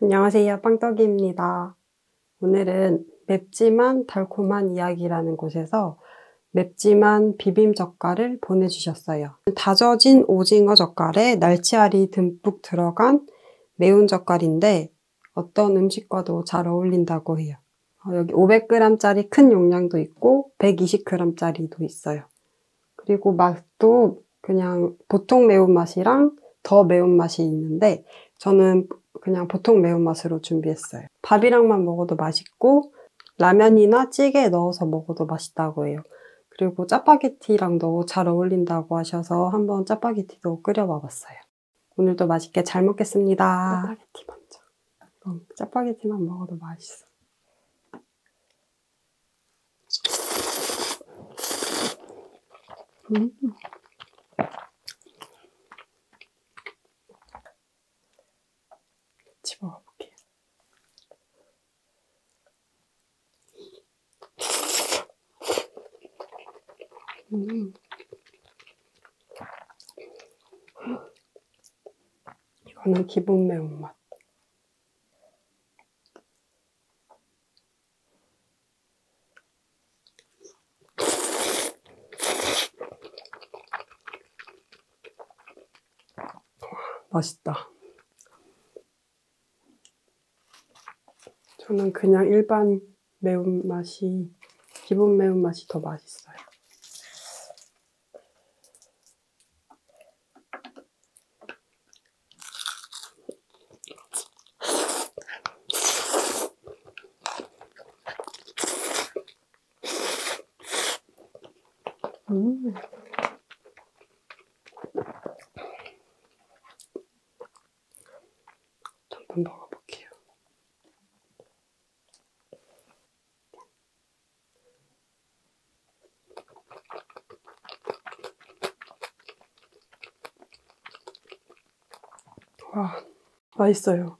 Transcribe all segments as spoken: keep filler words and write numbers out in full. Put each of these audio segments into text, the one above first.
안녕하세요, 빵떡이입니다. 오늘은 맵지만 달콤한 이야기라는 곳에서 맵지만 비빔 젓갈을 보내주셨어요. 다져진 오징어 젓갈에 날치알이 듬뿍 들어간 매운 젓갈인데 어떤 음식과도 잘 어울린다고 해요. 여기 오백 그램 짜리 큰 용량도 있고 백이십 그램 짜리도 있어요. 그리고 맛도 그냥 보통 매운맛이랑 더 매운맛이 있는데 저는 그냥 보통 매운맛으로 준비했어요. 밥이랑만 먹어도 맛있고 라면이나 찌개에 넣어서 먹어도 맛있다고 해요. 그리고 짜파게티랑도 잘 어울린다고 하셔서 한번 짜파게티도 끓여봐 봤어요. 오늘도 맛있게 잘 먹겠습니다. 짜파게티 먼저. 응, 짜파게티만 먹어도 맛있어. 음. 먹어볼게요. 음. 이거는 기본 매운맛. 맛있다. 저는 그냥 일반 매운맛이, 기본 매운맛이 더 맛있어요. 음. 잠깐 먹어. 와, 맛있어요.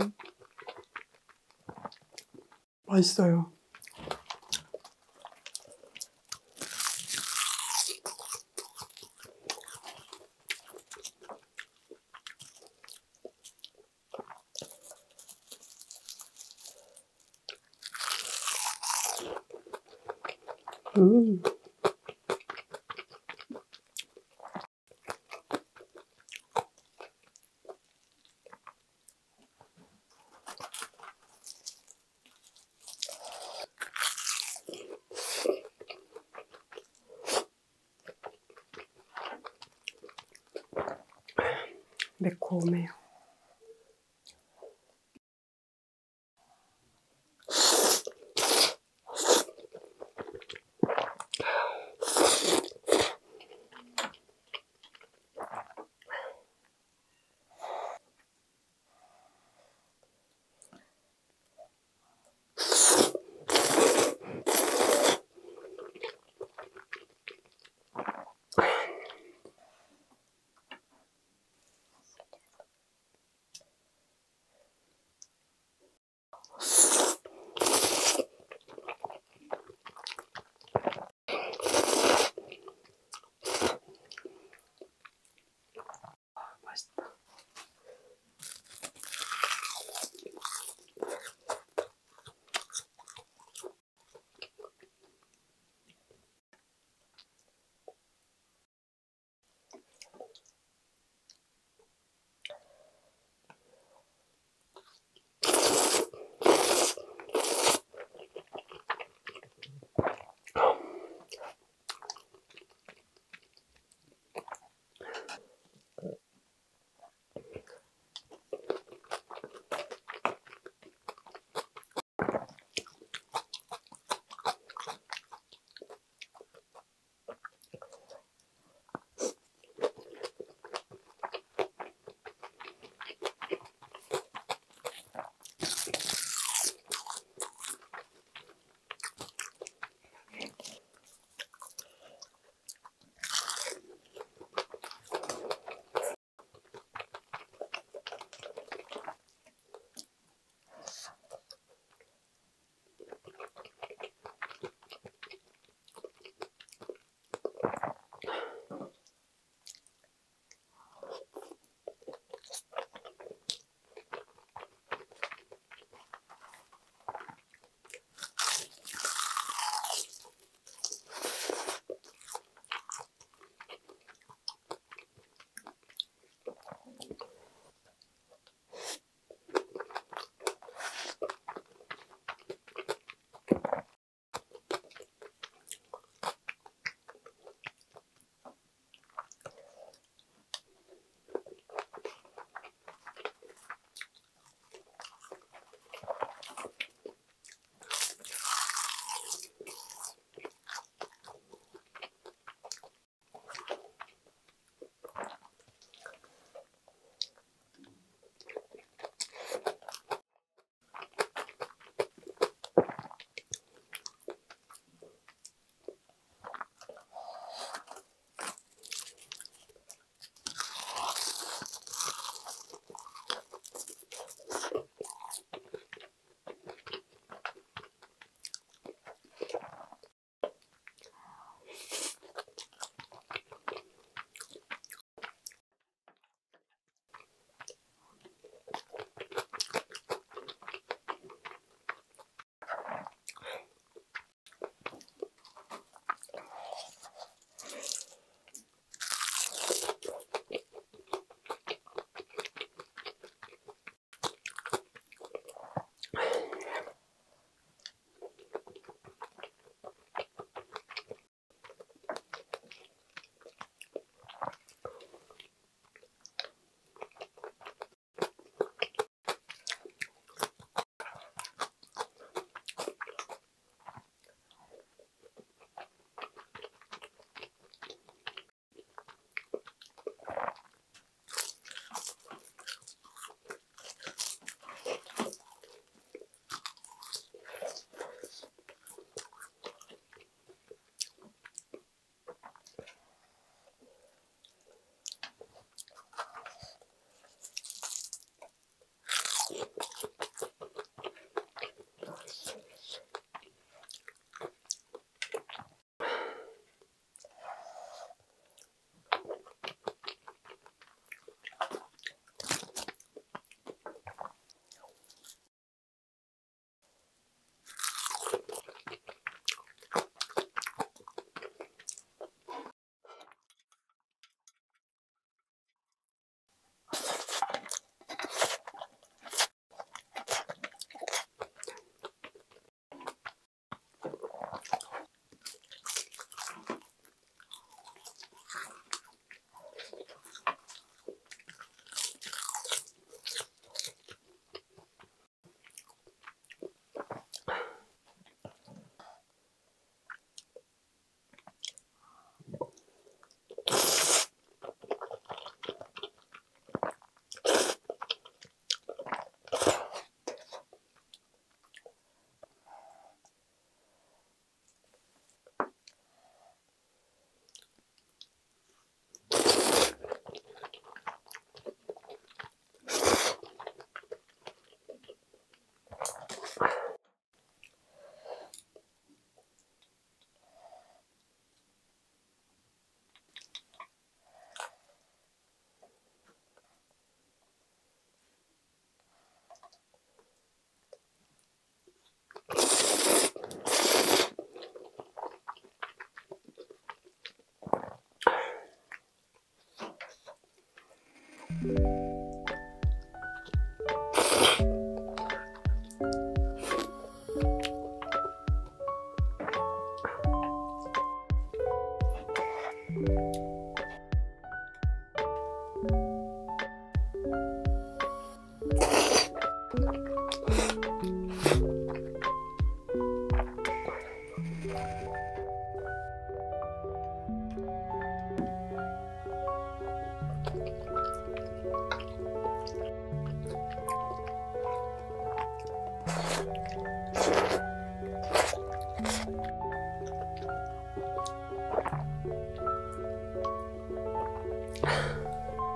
음. 맛있어요. 음. 매콤해요.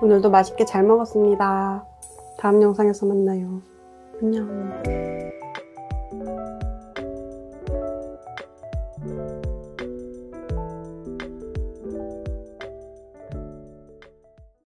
오늘도 맛있게 잘 먹었습니다. 다음 영상에서 만나요. 안녕.